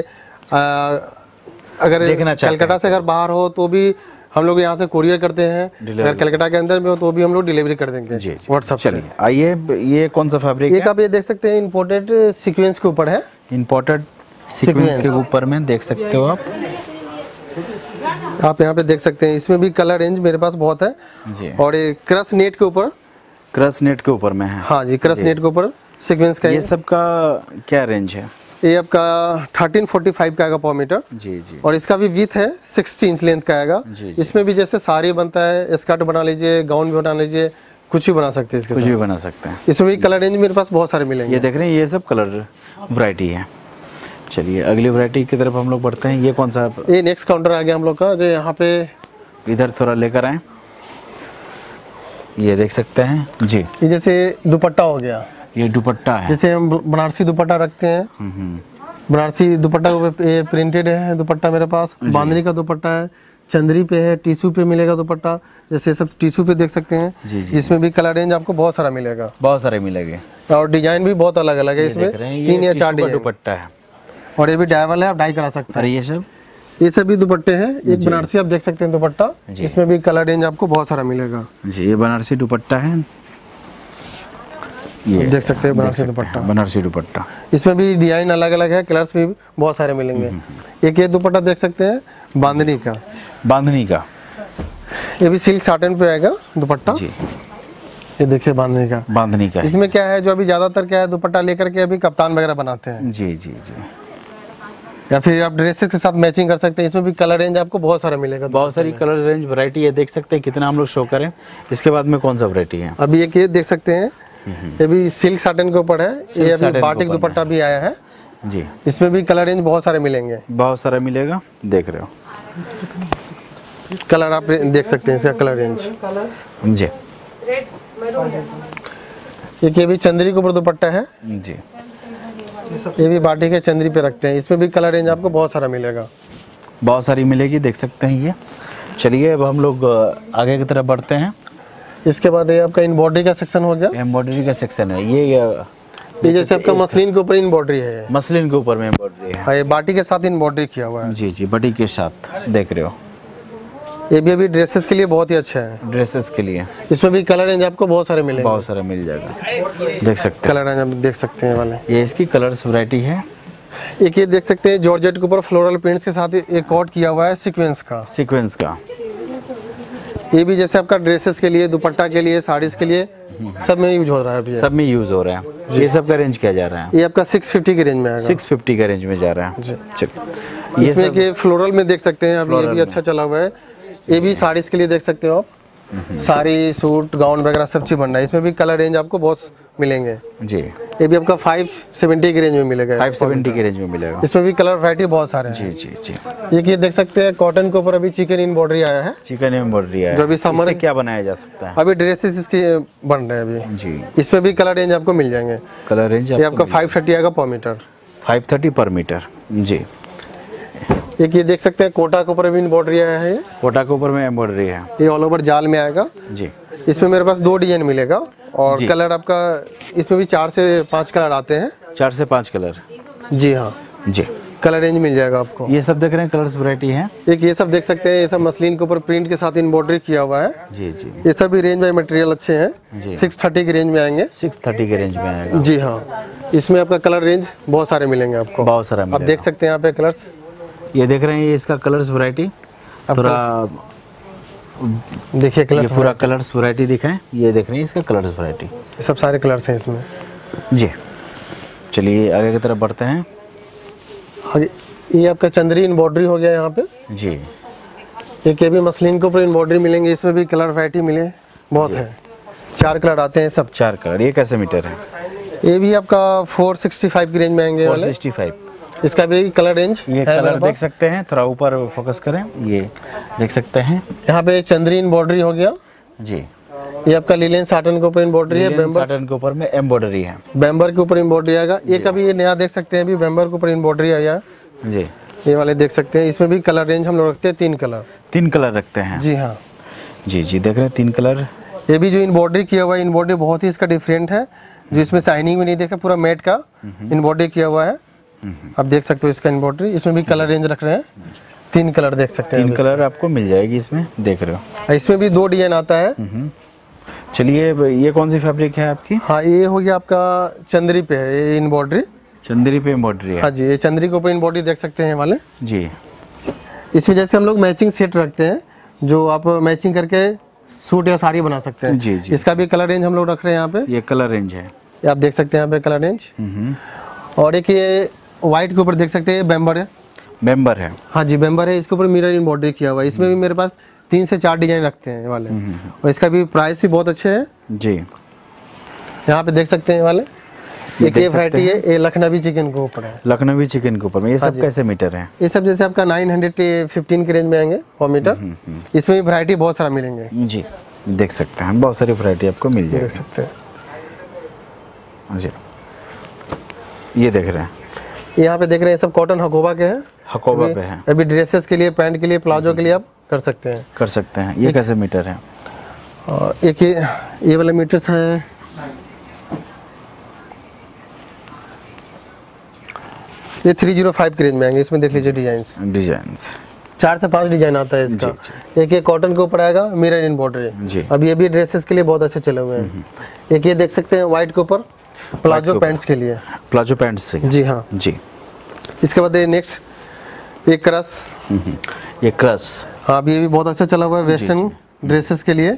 अगर कलकत्ता से अगर बाहर हो तो भी हम लोग यहाँ से कोरियर करते हैं, अगर कलकत्ता के अंदर में हो तो भी हम लोग डिलीवरी कर देंगे व्हाट्सएप। चलिए आइए, ये कौन सा फैब्रिक है? एक आप ये देख सकते हैं इंपोर्टेड सीक्वेंस के ऊपर है, इंपोर्टेड सीक्वेंस के ऊपर में देख सकते हो आप यहाँ पे देख सकते हैं। इसमें भी कलर रेंज मेरे पास बहुत है जी। और ये क्रश नेट के ऊपर, क्रश नेट के ऊपर में है हाँ जी, क्रश नेट के ऊपर सीक्वेंस का। ये सब का क्या रेंज है? ये आपका 1345 का आएगा पर मीटर जी जी। और इसका भी विथ है 16 इंच लेंथ का आएगा। इसमें भी जैसे साड़ी बनता है, स्कर्ट बना लीजिए, गाउन भी बना लीजिए, कुछ भी बना सकते हैं इसके, कुछ भी बना सकते हैं। इसमें भी कलर रेंज मेरे पास बहुत सारे मिलेंगे। ये देख रहे हैं, ये सब कलर वैरायटी है। चलिए अगली वैरायटी की तरफ हम लोग बढ़ते हैं। ये कौन सा? ये नेक्स्ट काउंटर आ गया हम लोग का, जो यहाँ पे इधर थोड़ा लेकर आए। ये देख सकते हैं जी, ये जैसे दुपट्टा हो गया, ये दुपट्टा है, जैसे हम बनारसी दुपट्टा रखते हैं, बनारसी दुपट्टा ये प्रिंटेड है दुपट्टा मेरे पास। बांधनी का दुपट्टा है, चंदरी पे है, टिश्यू पे मिलेगा दुपट्टा, जैसे सब टिश्यू पे देख सकते हैं। इसमें भी कलर रेंज आपको बहुत सारा मिलेगा, बहुत सारे मिलेंगे। और डिजाइन भी बहुत अलग अलग है, इसमें 3 या 4 डिजाइन दुपट्टा है। और ये भी डाइवल है, आप डाई करा सकते हैं। ये सब भी दुपट्टे हैं। एक बनारसी आप देख सकते हैं दुपट्टा, इसमें भी कलर रेंज आपको बहुत सारा मिलेगा जी। ये बनारसी दुपट्टा है, ये देख सकते हैं बनारसी दुपट्टा, बनारसी दुपट्टा। इसमें भी डिजाइन अलग अलग है, कलर्स भी बहुत सारे मिलेंगे। एक ये दुपट्टा देख सकते हैं बांधनी का, बांधनी का ये भी सिल्क साटन पे आएगा दुपट्टा। ये देखिए बांधनी का, बांधनी का। इसमें क्या है, जो अभी ज्यादातर क्या है दुपट्टा लेकर के अभी कप्तान वगैरह बनाते हैं जी जी जी, या फिर आप ड्रेसेस के साथ मैचिंग कर सकते हैं। इसमें भी कलर रेंज आपको बहुत सारा मिलेगा, बहुत सारी कलर रेंज वैरायटी है। देख सकते हैं कितना हम लोग शो करें। इसके बाद में कौन सा वैरायटी है? अभी एक ये देख सकते हैं, ये भी सिल्क साटन के ऊपर है, ये अभी बाटिक दुपट्टा भी आया है जी। इसमें भी कलर रेंज बहुत सारे मिलेंगे, बहुत सारा मिलेगा। देख रहे हो कलर, आप देख सकते हैं इसका कलर रेंज जी। ये भी चंदरी के ऊपर दुपट्टा है जी, ये भी बाटिक है, चंदरी पे रखते हैं। इसमें भी कलर रेंज आपको बहुत सारा मिलेगा, बहुत सारी मिलेगी, देख सकते हैं ये। चलिए अब हम लोग आगे की तरफ बढ़ते हैं। इसके बाद ये आपका एम्ब्रॉयडरी का सेक्शन हो गया, एम्ब्रॉयडरी का सेक्शन है। ये जैसे आपका मसलिन के ऊपर एम्ब्रॉयडरी है, मसलिन के ऊपर में एम्ब्रॉयडरी है। ये बाटी के साथ एम्ब्रॉयडरी किया हुआ है जी जी, बाटी के साथ देख रहे हो। ये भी अभी ड्रेसेस के लिए बहुत ही अच्छा है, ड्रेसेस के लिए। इसमें भी कलर रेंज आपको बहुत सारे मिलेंगे, बहुत सारे मिल जाएगा। देख सकते हैं कलर रेंज, आप देख सकते हैं वाले, ये इसकी कलर्स वैरायटी है। एक ये देख सकते हैं जॉर्जेट के ऊपर फ्लोरल प्रिंट्स के साथ एक कॉट किया हुआ है सीक्वेंस का, सीक्वेंस का। ये भी जैसे आपका ड्रेसेस के लिए, दुपट्टा के लिए, साड़ीज के लिए, सब में यूज हो रहा है, सब में यूज हो रहा है। ये सब का रेंज क्या जा रहा है? ये आपका 650 के रेंज में आएगा, 650 के रेंज में जा रहा है। ये इसमें के फ्लोरल में देख सकते हैं आप, ये भी अच्छा चला हुआ है। ये भी साड़ीज के लिए देख सकते हो आप, साड़ी, सूट, गाउन वगैरह सब चीज बन रहा है। इसमें भी कलर रेंज आपको बहुत मिलेंगे जी। ये भी आपका 570 के रेंज में मिलेगा, 570 के रेंज में मिलेगा। इसमें भी कलर वैरायटी बहुत सारे हैं जी जी जी। एक ये देख सकते हैं कॉटन के ऊपर अभी चिकन एम्ब्रॉयडरी आया है, चिकन एम्ब्रॉयडरी आया है, जो अभी समर क्या बनाया जा सकता है। अभी ड्रेसेस इसके बन रहे हैं अभी जी। इसमें भी कलर रेंज आपको मिल जाएंगे, कलर रेंज आपका 530 आएगा पर मीटर, 530 पर मीटर जी। एक ये देख सकते हैं कोटा के ऊपर भी एम्ब्रॉयडरी आया है, कोटा के ऊपर में एम्ब्रॉयडरी है। ये ऑल ओवर जाल में आएगा जी। इसमें मेरे पास 2 डिजाइन मिलेगा और कलर आपका इसमें भी 4 से 5 कलर आते हैं, 4 से 5 कलर जी हाँ जी। कलर रेंज मिल जाएगा आपको। ये सब देख रहे हैं कलर्स वैरायटी है। एक ये सब देख सकते हैं, ये सब मसलिन के ऊपर प्रिंट के साथ एम्ब्रॉयडरी किया हुआ है। जी जी, ये सब भी रेंज में मटेरियल अच्छे हैं। 630 के रेंज में आएंगे। 630 के रेंज में आएगा। जी हाँ, इसमें आपका कलर रेंज बहुत सारे मिलेंगे आपको, बहुत सारा। आप देख सकते हैं यहाँ पे कलर्स, ये देख रहे हैं, ये इसका कलर्स वैरायटी। थोड़ा देखिए कलर्स, पूरा कलर्स वैरायटी दिखाएं। ये देख रहे हैं इसका कलर्स वैरायटी, सब सारे कलर्स हैं इसमें। जी चलिए आगे की तरफ बढ़ते हैं। आगे ये आपका चंद्री एम्ब्रॉयडरी हो गया यहाँ पे। जी, एक ये भी मसलिन के ऊपर एम्ब्रॉयडरी मिलेंगे, इसमें भी कलर वैरायटी मिले बहुत है। चार कलर आते हैं सब, चार कलर। ये कैसे मीटर है? ये भी आपका 465 की रेंज में आएंगे। 465, इसका भी कलर रेंज। ये कलर देख सकते हैं, थोड़ा ऊपर फोकस करें, ये देख सकते हैं यहाँ पे चंद्री एम्ब्रॉयडरी हो गया। जी, ये आपका लिलेन साटन के ऊपर एम्ब्रॉयडरी है। बेम्बर साटन के ऊपर में एम्ब्रॉयडरी है, बेम्बर के ऊपर एम्ब्रॉयडरी आएगा। ये कभी ये नया देख सकते हैं, अभी बेम्बर के ऊपर एम्ब्रॉयडरी आया। जी, ये वाले देख सकते हैं। इसमें भी कलर रेंज हम लोग रखते हैं 3 कलर। 3 कलर रखते हैं। जी हाँ, जी जी देख रहे हैं 3 कलर। ये भी जो एम्ब्रॉयडरी किया हुआ है, एम्ब्रॉयडरी बहुत ही इसका डिफरेंट है, जो इसमें शाइनिंग भी नहीं देखा, पूरा मैट का एम्ब्रॉयडरी किया हुआ है। आप देख सकते हो इसका एम्ब्रॉयडरी। इसमें भी कलर रेंज रख रहे हैं, 3 कलर देख सकते हैं। 3 कलर आपको मिल जाएगी इसमें, देख रहे हो। इसमें भी 2 डिजाइन आता है। चलिए ये कौन सी फैब्रिक है आपकी? हाँ, ये हो गया आपका चंद्री पे है, ये एम्ब्रॉयडरी चंद्री पे एम्ब्रॉयडरी है। हाँ जी, ये चंद्री के ऊपर एम्ब्रॉयडरी देख सकते हैं वाले। जी, इसमें जैसे हम लोग मैचिंग सेट रखते हैं, जो आप मैचिंग करके सूट या साड़ी बना सकते हैं। जी जी, इसका भी कलर रेंज हम लोग रख रहे हैं यहाँ पे। ये कलर रेंज है, आप देख सकते हैं यहाँ पे कलर रेंज। और एक ये व्हाइट के ऊपर देख सकते हैं, बेम्बर है। बेम्बर है, हाँ जी बेम्बर है। इसके ऊपर मिरर एम्ब्रॉयडरी किया हुआ है। इसमें भी मेरे पास 3 से 4 डिजाइन रखते हैं वाले, और इसका भी प्राइस भी बहुत अच्छे है। जी, यहाँ पे देख सकते हैं वाले। एक ये वैरायटी है, ये लखनवी चिकन के ऊपर है। लखनवी चिकन के ऊपर में ये सब कैसे मीटर है? ये सब जैसे आपका 915 के रेंज में आएंगे पर मीटर। इसमें भी वैरायटी बहुत सारा मिलेंगे। जी देख सकते हैं, बहुत सारी वैरायटी आपको मिल जाएगी, देख सकते हैं। जी, ये देख रहे हैं, यहाँ पे देख रहे हैं सब कॉटन हकोबा के हैं। हकोबा पे है। अभी ड्रेसेस के लिए, पैंट के लिए, प्लाजो के लिए आप कर सकते हैं, कर सकते हैं। ये कैसे मीटर है? और एक ये वाला मीटर है, ये 305 के रेंज में आएंगे। इसमें देख लीजिए डिजाइन्स 4 से 5 डिजाइन आता है इसका। एक ये कॉटन के ऊपर आएगा, मिरर एम्ब्रॉयडरी। अब ये भी ड्रेसेस के लिए बहुत अच्छे चले हुए हैं। एक ये देख सकते हैं व्हाइट के ऊपर, प्लाजो पैंट्स के लिए, प्लाजो पैंट्स। जी हाँ जी। इसके बाद ये नेक्स्ट, ये क्रस, ये क्रस। हाँ, ये भी बहुत अच्छा चला हुआ है वेस्टर्न ड्रेसेस के लिए।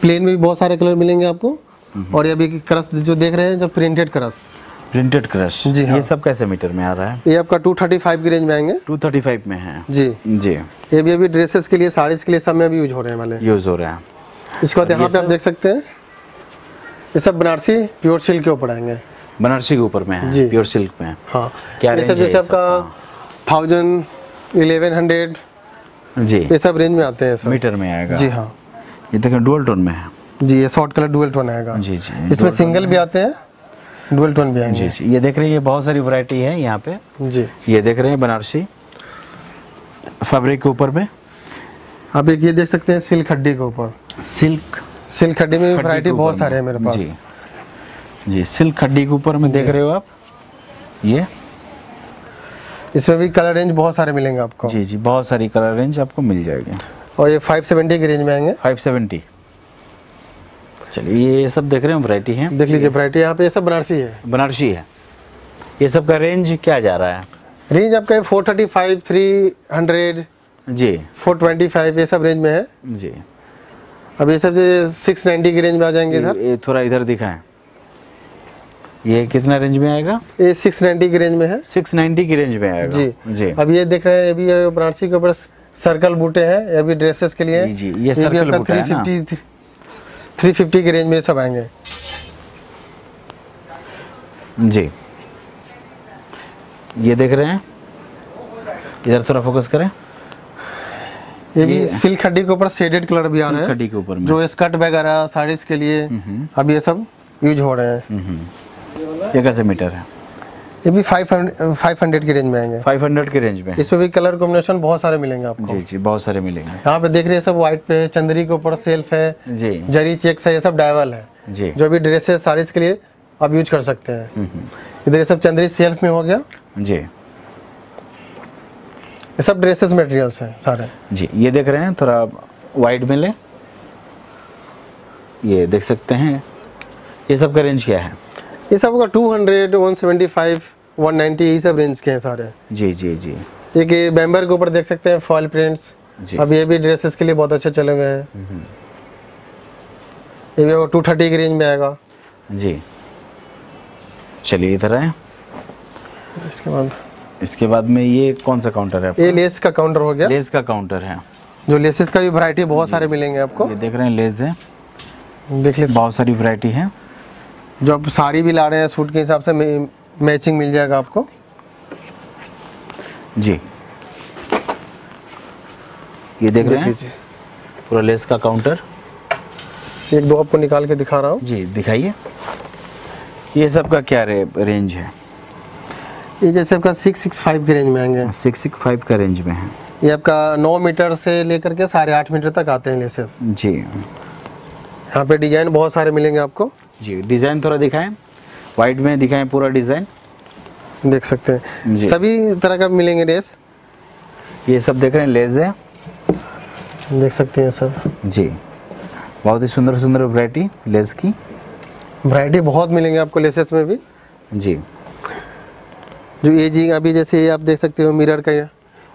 प्लेन में भी बहुत सारे कलर मिलेंगे आपको। और ये भी क्रस जो देख रहे हैं, जो प्रिंटेड क्रस, प्रिंटेड क्रस। जी हाँ, ये सब कैसे मीटर में आ रहा है? ये आपका 235 की रेंज में आएंगे। 235 में है। जी जी, ये भी अभी ड्रेसेस के लिए, साड़ीज के लिए सब में भी यूज हो रहे हैं वाले, यूज हो रहे हैं। इसके बाद यहाँ पे आप देख सकते हैं, ये सब बनारसी प्योर सिल्क के ऊपर आएंगे। बनारसी के ऊपर में है, प्योर सिल्क में। हाँ, क्या रेंज है? जैसे आपका 1000, 1100। जी, ये सब रेंज में आते हैं, सब मीटर में आएगा। जी हाँ, ये देखिए डुअल टोन में है। जी, ये शॉर्ट कलर डुअल टोन आएगा। जी जी, इसमें सिंगल भी आते हैं, डुअल टोन भी आएंगे। जी जी, ये देख रहे हैं, ये बहुत सारी वैरायटी है यहाँ पे। जी, ये देख रहे हैं बनारसी फैब्रिक के ऊपर में। आप एक ये देख सकते हैं सिल्क खड्डी के ऊपर, सिल्क खड्डी में वैरायटी बहुत सारे हैं मेरे पास। जी जी, सिल्क खड्डी के ऊपर में देख रहे हो आप, ये इसमें भी कलर रेंज बहुत सारे मिलेंगे आपको। जी जी, बहुत सारी कलर रेंज आपको मिल जाएगी। और ये 570 की रेंज में आएंगे। 570। चलिए, ये सब देख रहे हैं वैरायटी है, देख लीजिए वैरायटी यहाँ पे। ये सब बनारसी है, बनारसी है। ये सब का रेंज क्या जा रहा है? रेंज आपका 435, 300, जी 425, ये सब रेंज में है। जी, अब ये सब 690 की रेंज में आ जाएंगे। इधर थोड़ा इधर दिखाएं, ये कितना रेंज में आएगा? ये 690 की रेंज में है। 690 की रेंज में आएगा। जी जी, अब ये देख रहे हैं, ये भी बनारसी के ऊपर सर्कल बूटे हैं, ये भी ड्रेसेस के लिए। जी, ये सर्कल बूटे है ना, 350 की रेंज में सब आएंगे। जी, ये देख रहे हैं, इधर थोड़ा फोकस करें। ये भी सिल्क खड्डी के ऊपर शेडेड कलर भी आ रहे हैं, खड्डी के ऊपर में, जो स्कर्ट वगैरह साड़ीज के लिए अब ये सब यूज हो रहे हैं। ये कैसे मीटर है? ये भी 500 की रेंज में आएंगे। 500 की रेंज में। इसमें भी कलर कॉम्बिनेशन बहुत सारे मिलेंगे आपको। जी जी, बहुत सारे मिलेंगे। यहाँ पे देख रहे हैं सब व्हाइट पे, चंदरी के ऊपर सेल्फ है। जी, जरी चेक्स है, ये सब डायवल है। जी, जो भी ड्रेसेस साड़ीज के लिए आप यूज कर सकते हैं। इधर ये सब चंदरी सेल्फ में हो गया। जी, ये सब ड्रेसेस मटेरियल्स हैं सारे जी। ये देख रहे हैं, थोड़ा वाइड में ले, ये देख सकते हैं। ये सब का रेंज क्या है? ये सब का 200, 175, 190 ये सब रेंज के हैं सारे जी जी जी। ये बैम्बर के ऊपर देख सकते हैं फॉल प्रिंट्स जी। अब ये भी ड्रेसेस के लिए बहुत अच्छे चले हुए हैं। ये भी 230 की रेंज में आएगा जी। चलिए इधर आए। इसके बाद में ये कौन सा काउंटर है आपका? ये लेस का काउंटर हो गया। लेस का काउंटर है, जो लेसेस का भी वैरायटी बहुत सारे मिलेंगे आपको। ये देख रहे हैं लेस है, देख ले बहुत सारी वैरायटी है। जो आप साड़ी भी ला रहे हैं सूट के हिसाब से मैचिंग मिल जाएगा आपको जी। ये देख रहे हैं पूरा लेस का काउंटर। एक दो आपको निकाल के दिखा रहा हूँ जी, दिखाइए। ये सब का क्या रेंज है? ये जैसे आपका 665 के रेंज में आएंगे। 665 का रेंज में है। ये आपका 9 मीटर से लेकर के 8.5 मीटर तक आते हैं लेसेस जी। यहाँ पे डिज़ाइन बहुत सारे मिलेंगे आपको जी। डिज़ाइन थोड़ा दिखाएं, वाइड में दिखाएं पूरा डिज़ाइन, देख सकते हैं सभी तरह का मिलेंगे लेस। ये सब देख रहे हैं लेस है, देख सकते हैं सब जी। बहुत ही सुंदर सुंदर वैरायटी लेस की, वैरायटी बहुत मिलेंगे आपको लेसेस में भी जी। जो ये जी अभी जैसे ये आप देख सकते हो मिरर का,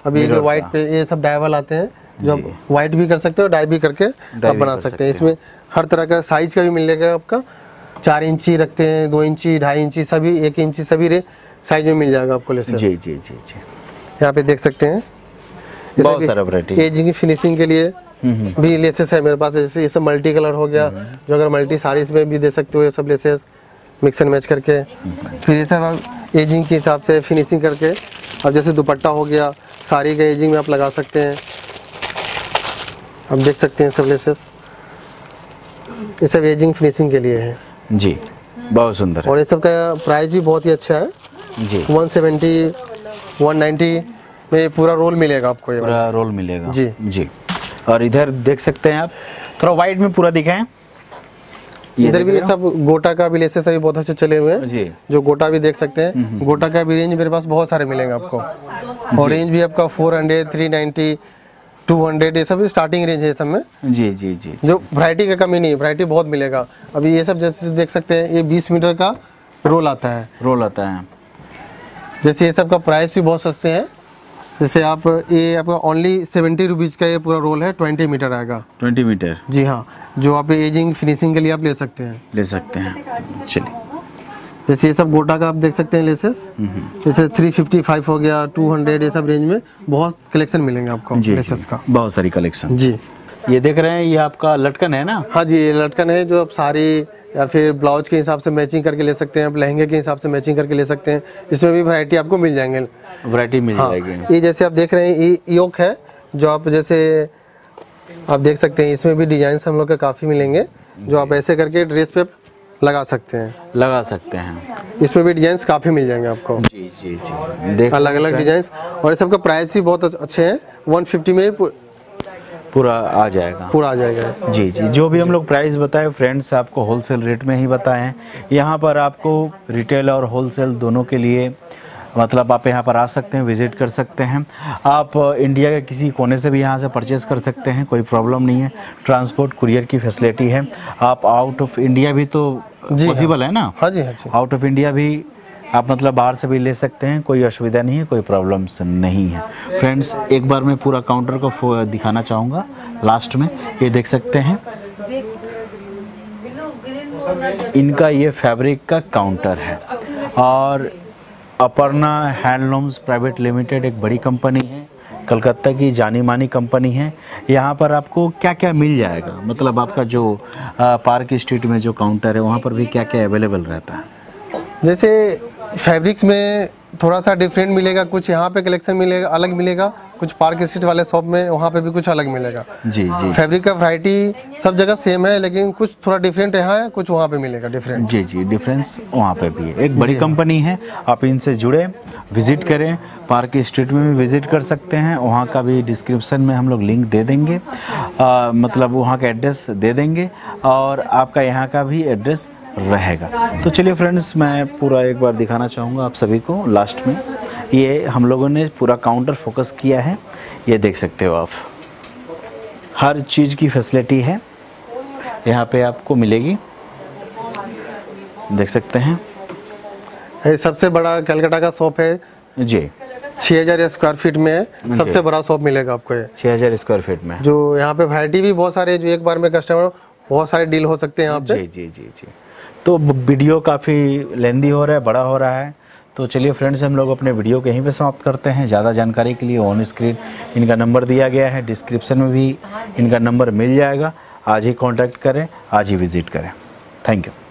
अभी ये वाइट पे ये सब डाइवल आते हैं, जो वाइट भी कर सकते हो, डाई भी करके आप बना सकते हैं। इसमें हर तरह का साइज का भी मिलेगा आपका। 4 इंची रखते हैं, 2 इंची, 2.5 इंची, सभी 1 इंची सभी साइज में मिल जाएगा आपको लेसेस जी जी जी जी। यहाँ पे देख सकते हैं बहुत सारा वैरायटी। एजिंग की फिनिशिंग के लिए भी लेसेस है मेरे पास। जैसे ये सब मल्टी कलर हो गया, जो अगर मल्टी साड़ीज में भी दे सकते हो ये सब लेसेस, मिक्स एंड मैच करके। फिर ये सब आप एजिंग के हिसाब से फिनिशिंग करके, और जैसे दुपट्टा हो गया साड़ी के एजिंग में आप लगा सकते हैं। आप देख सकते हैं सब लेसेस, ये सब एजिंग फिनिशिंग के लिए है जी। बहुत सुंदर। और ये सब का प्राइस भी बहुत ही अच्छा है जी। 170, 190 में पूरा रोल मिलेगा आपको। ये पूरा रोल मिलेगा जी जी। और इधर देख सकते हैं आप, थोड़ा वाइड में पूरा दिखाएं। इधर भी सब गोटा का भी लेसेस अभी बहुत अच्छे चले हुए हैं, जो गोटा भी देख सकते हैं। गोटा का भी रेंज मेरे पास बहुत सारे मिलेंगे आपको। और रेंज भी आपका 400, 390, 200 ये सब स्टार्टिंग रेंज है सब में जी जी जी। जो वैरायटी का कमी नहीं, वैरायटी बहुत मिलेगा। अभी ये सब जैसे देख सकते हैं, ये 20 मीटर का रोल आता है। जैसे ये सब का प्राइस भी बहुत सस्ते हैं। जैसे आप ये आपका ओनली 70 रुपीज़ का ये पूरा रोल है, 20 मीटर आएगा। 20 मीटर जी हाँ, जो आप एजिंग फिनिशिंग के लिए आप ले सकते हैं चलिए। जैसे ये सब गोटा का आप देख सकते हैं लेसेस। जैसे 355 हो गया, 200 ये सब रेंज में बहुत कलेक्शन मिलेंगे आपको लेसेस का, बहुत सारी कलेक्शन जी। ये देख रहे हैं, ये आपका लटकन है ना? हाँ जी, ये लटकन है, जो आप साड़ी या फिर ब्लाउज के हिसाब से मैचिंग करके ले सकते हैं, आप लहंगे के हिसाब से मैचिंग करके ले सकते हैं। इसमें भी वैरायटी आपको मिल जाएंगे, वैरायटी मिल जाएगी। ये जैसे आप देख रहे हैं, ये योक है, जो आप जैसे आप देख सकते हैं। इसमें भी डिजाइन हम लोग के काफ़ी मिलेंगे, जो आप ऐसे करके ड्रेस पे लगा सकते हैं इसमें भी डिजाइन काफ़ी मिल जाएंगे आपको जी जी जी, अलग अलग डिजाइन। और इस सबका प्राइस भी बहुत अच्छे हैं। 150 में पूरा आ जाएगा जी जी। जो भी हम लोग प्राइस बताएं फ्रेंड्स, आपको होलसेल रेट में ही बताएं। यहाँ पर आपको रिटेल और होलसेल दोनों के लिए, मतलब आप यहाँ पर आ सकते हैं, विज़िट कर सकते हैं। आप इंडिया के किसी कोने से भी यहाँ से परचेज़ कर सकते हैं, कोई प्रॉब्लम नहीं है। ट्रांसपोर्ट कुरियर की फैसिलिटी है। आप आउट ऑफ इंडिया भी तो पॉसिबल है ना? हाँ जी आउट ऑफ इंडिया भी आप मतलब बाहर से भी ले सकते हैं, कोई असुविधा नहीं है, कोई प्रॉब्लम्स नहीं है। फ्रेंड्स, एक बार मैं पूरा काउंटर को दिखाना चाहूँगा लास्ट में। ये देख सकते हैं, इनका ये फैब्रिक का काउंटर है। और अपर्णा हैंडलूम्स प्राइवेट लिमिटेड एक बड़ी कंपनी है, कलकत्ता की जानी मानी कंपनी है। यहाँ पर आपको क्या क्या मिल जाएगा, मतलब आपका जो पार्क स्ट्रीट में जो काउंटर है वहाँ पर भी क्या क्या अवेलेबल रहता है? जैसे फैब्रिक्स में थोड़ा सा डिफरेंट मिलेगा, कुछ यहाँ पे कलेक्शन मिलेगा अलग मिलेगा, कुछ पार्क स्ट्रीट वाले शॉप में वहाँ पे भी कुछ अलग मिलेगा जी जी। फैब्रिक का वैरायटी सब जगह सेम है, लेकिन कुछ थोड़ा डिफरेंट यहाँ है, कुछ वहाँ पे मिलेगा डिफरेंट जी जी। डिफरेंस वहाँ पे भी है। एक बड़ी कंपनी है, आप इनसे जुड़े, विजिट करें। पार्क स्ट्रीट में भी विजिट कर सकते हैं, वहाँ का भी डिस्क्रिप्शन में हम लोग लिंक दे देंगे, मतलब वहाँ का एड्रेस दे देंगे, और आपका यहाँ का भी एड्रेस रहेगा। तो चलिए फ्रेंड्स, मैं पूरा एक बार दिखाना चाहूँगा आप सभी को लास्ट में। ये हम लोगों ने पूरा काउंटर फोकस किया है। ये देख सकते हो आप, हर चीज़ की फैसिलिटी है यहाँ पे आपको मिलेगी, देख सकते हैं। ये सबसे बड़ा कलकत्ता का शॉप है जी, 6000 स्क्वायर फीट में सबसे बड़ा शॉप मिलेगा आपको ये 6000 स्क्वायर फीट में। जो यहाँ पे वैरायटी भी बहुत सारे, जो एक बार में कस्टमर बहुत सारे डील हो सकते हैं यहाँ पे। जी जी जी जी, तो वीडियो काफ़ी लेंदी हो रहा है, बड़ा हो रहा है। तो चलिए फ्रेंड्स, हम लोग अपने वीडियो को यहीं पे समाप्त करते हैं। ज़्यादा जानकारी के लिए ऑन स्क्रीन इनका नंबर दिया गया है, डिस्क्रिप्शन में भी इनका नंबर मिल जाएगा। आज ही कॉन्टैक्ट करें, आज ही विज़िट करें। Thank you.